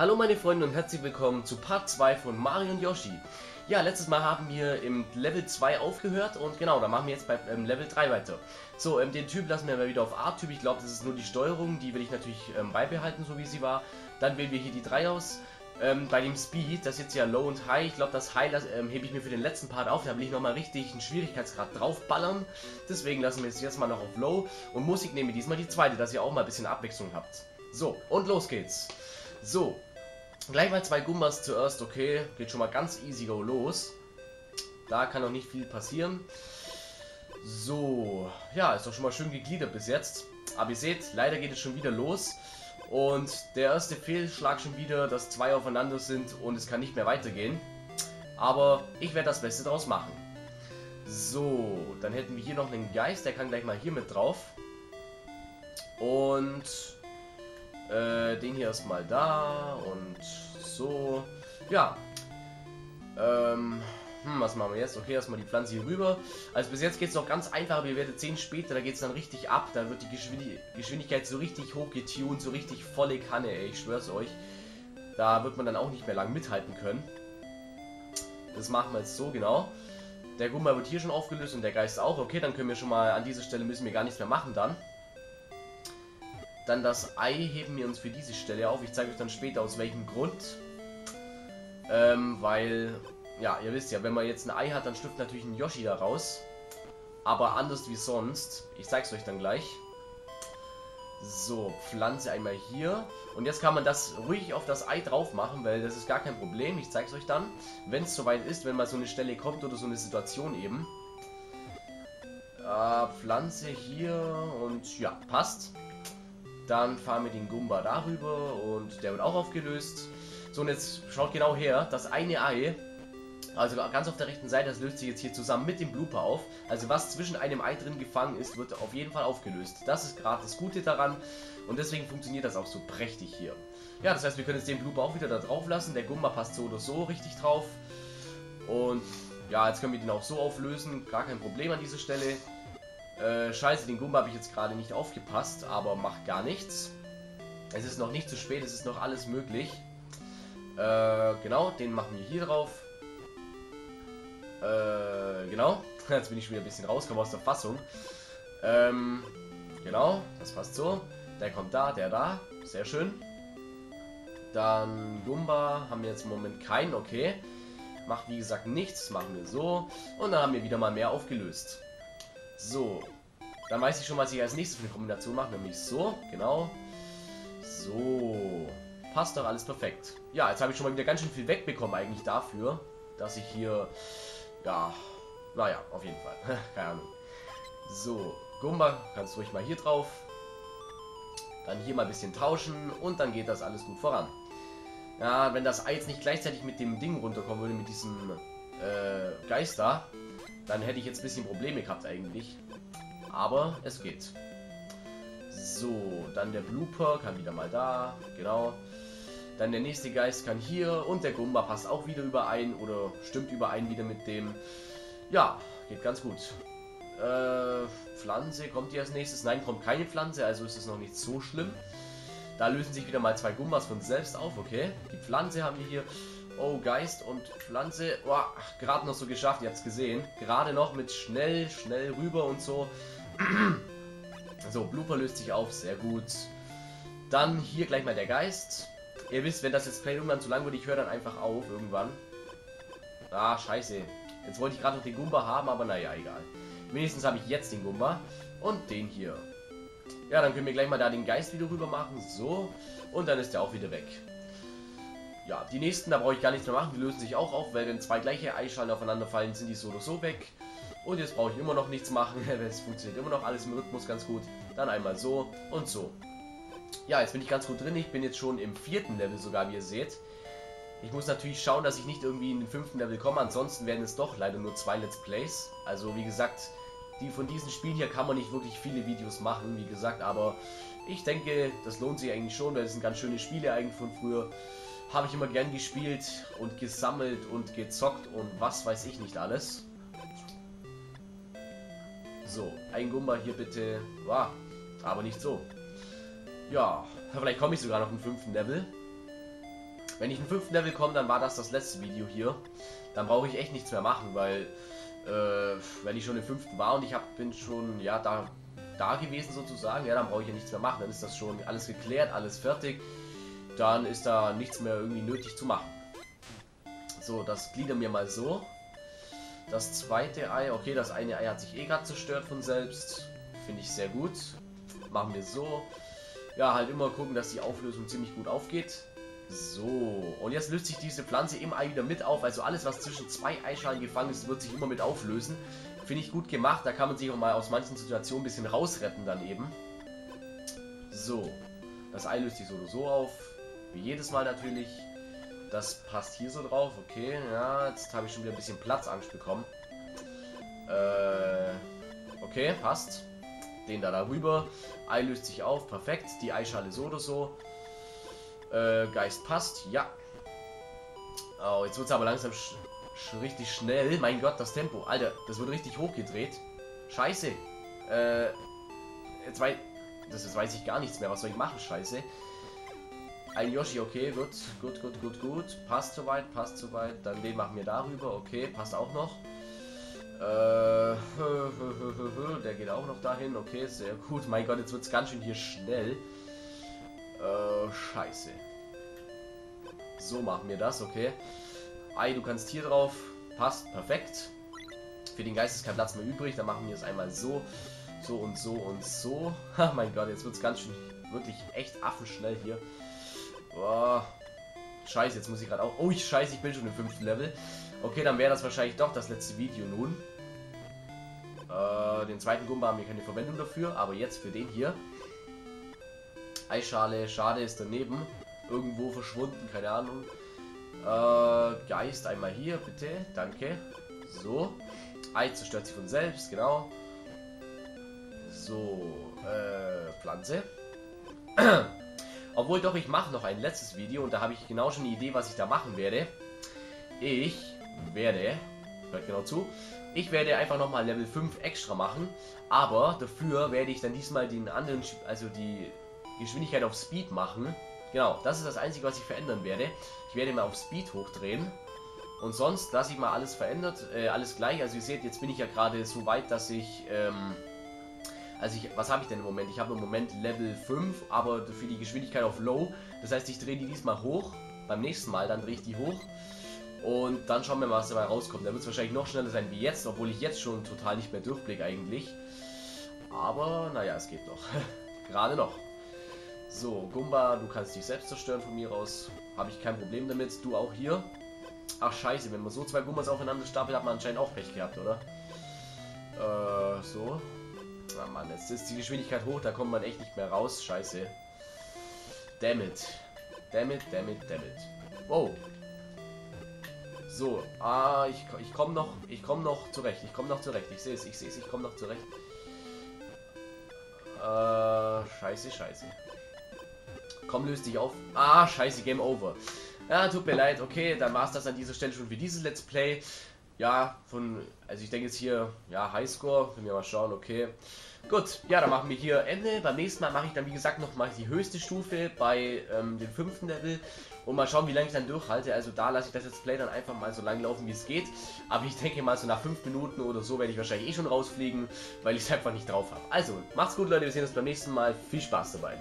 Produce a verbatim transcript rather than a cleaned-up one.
Hallo meine Freunde und herzlich willkommen zu Part zwei von Mario und Yoshi. Ja, letztes Mal haben wir im Level zwei aufgehört und genau, da machen wir jetzt beim ähm, Level drei weiter. So, ähm, den Typ lassen wir mal wieder auf A-Typ. Ich glaube, das ist nur die Steuerung, die will ich natürlich ähm, beibehalten, so wie sie war. Dann wählen wir hier die drei aus. Ähm, bei dem Speed, das ist jetzt ja Low und High. Ich glaube, das High das, ähm, hebe ich mir für den letzten Part auf. Da will ich nochmal richtig einen Schwierigkeitsgrad draufballern. Deswegen lassen wir es jetzt mal noch auf Low. Und Musik nehmen wir diesmal die zweite, dass ihr auch mal ein bisschen Abwechslung habt. So, und los geht's. So, gleich mal zwei Goombas zuerst. Okay, geht schon mal ganz easy go los. Da kann noch nicht viel passieren. So, ja, ist doch schon mal schön gegliedert bis jetzt. Aber ihr seht, leider geht es schon wieder los. Und der erste Fehlschlag schon wieder, dass zwei aufeinander sind und es kann nicht mehr weitergehen. Aber ich werde das Beste daraus machen. So, dann hätten wir hier noch einen Geist, der kann gleich mal hier mit drauf. Und äh, den hier erstmal da und so. Ja, ähm, hm, was machen wir jetzt? Okay, erstmal die Pflanze hier rüber. Also bis jetzt geht es noch ganz einfach, aber ihr werdet sehen, später, da geht es dann richtig ab. Da wird die Geschwindig Geschwindigkeit so richtig hoch getunt, so richtig volle Kanne, ey, ich schwör's euch. Da wird man dann auch nicht mehr lang mithalten können. Das machen wir jetzt so, genau. Der Gumba wird hier schon aufgelöst und der Geist auch. Okay, dann können wir schon mal, an dieser Stelle müssen wir gar nichts mehr machen dann. Dann das Ei heben wir uns für diese Stelle auf. Ich zeige euch dann später, aus welchem Grund. Ähm, weil... Ja, ihr wisst ja, wenn man jetzt ein Ei hat, dann schlüpft natürlich ein Yoshi da raus. Aber anders wie sonst. Ich zeig's euch dann gleich. So, Pflanze einmal hier. Und jetzt kann man das ruhig auf das Ei drauf machen, weil das ist gar kein Problem. Ich zeig's euch dann, wenn es soweit ist, wenn mal so eine Stelle kommt oder so eine Situation eben. Äh, Pflanze hier und ja, passt. Dann fahren wir den Goomba darüber und der wird auch aufgelöst. So, und jetzt schaut genau her, das eine Ei... Also ganz auf der rechten Seite, das löst sich jetzt hier zusammen mit dem Blooper auf. Also was zwischen einem Ei drin gefangen ist, wird auf jeden Fall aufgelöst. Das ist gerade das Gute daran und deswegen funktioniert das auch so prächtig hier. Ja, das heißt, wir können jetzt den Blooper auch wieder da drauf lassen. Der Gumba passt so oder so richtig drauf. Und ja, jetzt können wir den auch so auflösen. Gar kein Problem an dieser Stelle. Äh, scheiße, den Gumba habe ich jetzt gerade nicht aufgepasst, aber macht gar nichts. Es ist noch nicht zu spät, es ist noch alles möglich. Äh, genau, den machen wir hier drauf. Äh, genau. Jetzt bin ich schon wieder ein bisschen rausgekommen aus der Fassung. Ähm, genau. Das passt so. Der kommt da, der da. Sehr schön. Dann Goomba. Haben wir jetzt im Moment keinen. Okay. Macht wie gesagt nichts. Machen wir so. Und dann haben wir wieder mal mehr aufgelöst. So. Dann weiß ich schon, was ich als nächstes für eine Kombination mache. Nämlich so. Genau. So. Passt doch alles perfekt. Ja, jetzt habe ich schon mal wieder ganz schön viel wegbekommen eigentlich dafür, dass ich hier... Ja, naja, auf jeden Fall. Keine Ahnung. So, Goomba, kannst du ruhig mal hier drauf. Dann hier mal ein bisschen tauschen und dann geht das alles gut voran. Ja, wenn das Ei jetzt nicht gleichzeitig mit dem Ding runterkommen würde, mit diesem äh, Geist da, dann hätte ich jetzt ein bisschen Probleme gehabt eigentlich. Aber es geht. So, dann der Blooper kann wieder mal da, genau. Dann der nächste Geist kann hier und der Goomba passt auch wieder überein oder stimmt überein wieder mit dem. Ja, geht ganz gut. Äh, Pflanze, kommt die als nächstes? Nein, kommt keine Pflanze, also ist es noch nicht so schlimm. Da lösen sich wieder mal zwei Goombas von selbst auf, okay. Die Pflanze haben wir hier. Oh, Geist und Pflanze. Oh, gerade noch so geschafft, ihr habt es gesehen. Gerade noch mit schnell, schnell rüber und so. So, Blooper löst sich auf, sehr gut. Dann hier gleich mal der Geist. Ihr wisst, wenn das jetzt Play irgendwann zu lang wird, ich höre dann einfach auf, irgendwann. Ah, scheiße. Jetzt wollte ich gerade noch den Goomba haben, aber naja, egal. Wenigstens habe ich jetzt den Goomba und den hier. Ja, dann können wir gleich mal da den Geist wieder rüber machen, so. Und dann ist der auch wieder weg. Ja, die nächsten, da brauche ich gar nichts mehr machen, die lösen sich auch auf, weil wenn zwei gleiche Eischalen aufeinander fallen, sind die so oder so weg. Und jetzt brauche ich immer noch nichts machen, es funktioniert immer noch alles im Rhythmus ganz gut. Dann einmal so und so. Ja, jetzt bin ich ganz gut drin. Ich bin jetzt schon im vierten Level sogar, wie ihr seht. Ich muss natürlich schauen, dass ich nicht irgendwie in den fünften Level komme. Ansonsten werden es doch leider nur zwei Let's Plays. Also wie gesagt, die von diesen Spielen hier kann man nicht wirklich viele Videos machen, wie gesagt. Aber ich denke, das lohnt sich eigentlich schon, weil es sind ganz schöne Spiele eigentlich von früher. Habe ich immer gern gespielt und gesammelt und gezockt und was weiß ich nicht alles. So, ein Goomba hier bitte. Wow, aber nicht so. Ja, vielleicht komme ich sogar noch im fünften Level. Wenn ich in den fünften Level komme, dann war das das letzte Video hier. Dann brauche ich echt nichts mehr machen, weil äh, wenn ich schon im fünften war und ich hab, bin schon ja da, da gewesen sozusagen, ja, dann brauche ich ja nichts mehr machen. Dann ist das schon alles geklärt, alles fertig. Dann ist da nichts mehr irgendwie nötig zu machen. So, das gliedern wir mal so. Das zweite Ei, okay, das eine Ei hat sich eh gerade zerstört von selbst. Finde ich sehr gut. Machen wir so. Ja, halt immer gucken, dass die Auflösung ziemlich gut aufgeht. So, und jetzt löst sich diese Pflanze im Ei wieder mit auf. Also alles, was zwischen zwei Eischalen gefangen ist, wird sich immer mit auflösen. Finde ich gut gemacht. Da kann man sich auch mal aus manchen Situationen ein bisschen rausretten dann eben. So, das Ei löst sich so oder so auf. Wie jedes Mal natürlich. Das passt hier so drauf. Okay, ja, jetzt habe ich schon wieder ein bisschen Platzangst bekommen. Äh, okay, passt. Den da darüber. Ei löst sich auf, perfekt. Die Eischale so oder so. Äh, Geist passt, ja. Oh, jetzt wird es aber langsam sch sch richtig schnell. Mein Gott, das Tempo. Alter, das wird richtig hochgedreht. Scheiße. Äh, jetzt weiß, das, jetzt weiß ich gar nichts mehr. Was soll ich machen? Scheiße. Ein Yoshi, okay, gut, gut, gut, gut, gut. Passt soweit, passt soweit. Dann den machen wir darüber, okay, passt auch noch. Äh, der geht auch noch dahin, okay, sehr gut. Mein Gott, jetzt wird es ganz schön hier schnell. Äh, scheiße. So machen wir das, okay. Ei, du kannst hier drauf. Passt, perfekt. Für den Geist ist kein Platz mehr übrig, dann machen wir es einmal so. So und so und so. Ha, mein Gott, jetzt wird es ganz schön, wirklich echt affenschnell hier. Boah. Scheiße, jetzt muss ich gerade auch... Oh, ich scheiße, ich bin schon im fünften Level. Okay, dann wäre das wahrscheinlich doch das letzte Video nun. Äh, den zweiten Goomba haben wir keine Verwendung dafür, aber jetzt für den hier. Eischale, schade, ist daneben. Irgendwo verschwunden, keine Ahnung. Äh, Geist, einmal hier, bitte. Danke. So. Ei zerstört sich von selbst, genau. So. Äh, Pflanze. Obwohl doch, ich mache noch ein letztes Video und da habe ich genau schon eine Idee, was ich da machen werde. Ich werde, hört genau zu, ich werde einfach nochmal Level fünf extra machen, aber dafür werde ich dann diesmal den anderen, also die Geschwindigkeit auf Speed machen. Genau, das ist das Einzige, was ich verändern werde. Ich werde mal auf Speed hochdrehen und sonst lasse ich mal alles verändert, äh, alles gleich. Also ihr seht, jetzt bin ich ja gerade so weit, dass ich... Ähm, Also ich, was habe ich denn im Moment? Ich habe im Moment Level fünf, aber für die Geschwindigkeit auf Low. Das heißt, ich drehe die diesmal hoch. Beim nächsten Mal, dann drehe ich die hoch. Und dann schauen wir mal, was dabei rauskommt. Da wird es wahrscheinlich noch schneller sein wie jetzt, obwohl ich jetzt schon total nicht mehr durchblicke eigentlich. Aber, naja, es geht noch. Gerade noch. So, Goomba, du kannst dich selbst zerstören von mir aus. Habe ich kein Problem damit. Du auch hier. Ach, scheiße, wenn man so zwei Goombas aufeinander stapelt, hat man anscheinend auch Pech gehabt, oder? Äh, so... Na Mann, jetzt ist die Geschwindigkeit hoch, da kommt man echt nicht mehr raus. Scheiße. Damn it. Damn it, damn it, damn it. Wow. So, ah, ich, ich komme noch, ich komme noch zurecht. Ich komme noch zurecht. Ich sehe es, ich sehe es, ich komme noch zurecht. Äh, scheiße, scheiße. Komm, löst dich auf. Ah, scheiße, Game Over. Ja, tut mir leid. Okay, dann war es das an dieser Stelle schon für dieses Let's Play. Ja, von, also ich denke jetzt hier, ja, Highscore, wenn wir mal schauen, okay. Gut, ja, dann machen wir hier Ende. Beim nächsten Mal mache ich dann, wie gesagt, nochmal die höchste Stufe bei ähm, dem fünften Level. Und mal schauen, wie lange ich dann durchhalte. Also da lasse ich das Let's Play dann einfach mal so lang laufen, wie es geht. Aber ich denke mal, so nach fünf Minuten oder so werde ich wahrscheinlich eh schon rausfliegen, weil ich es einfach nicht drauf habe. Also, macht's gut, Leute, wir sehen uns beim nächsten Mal. Viel Spaß dabei.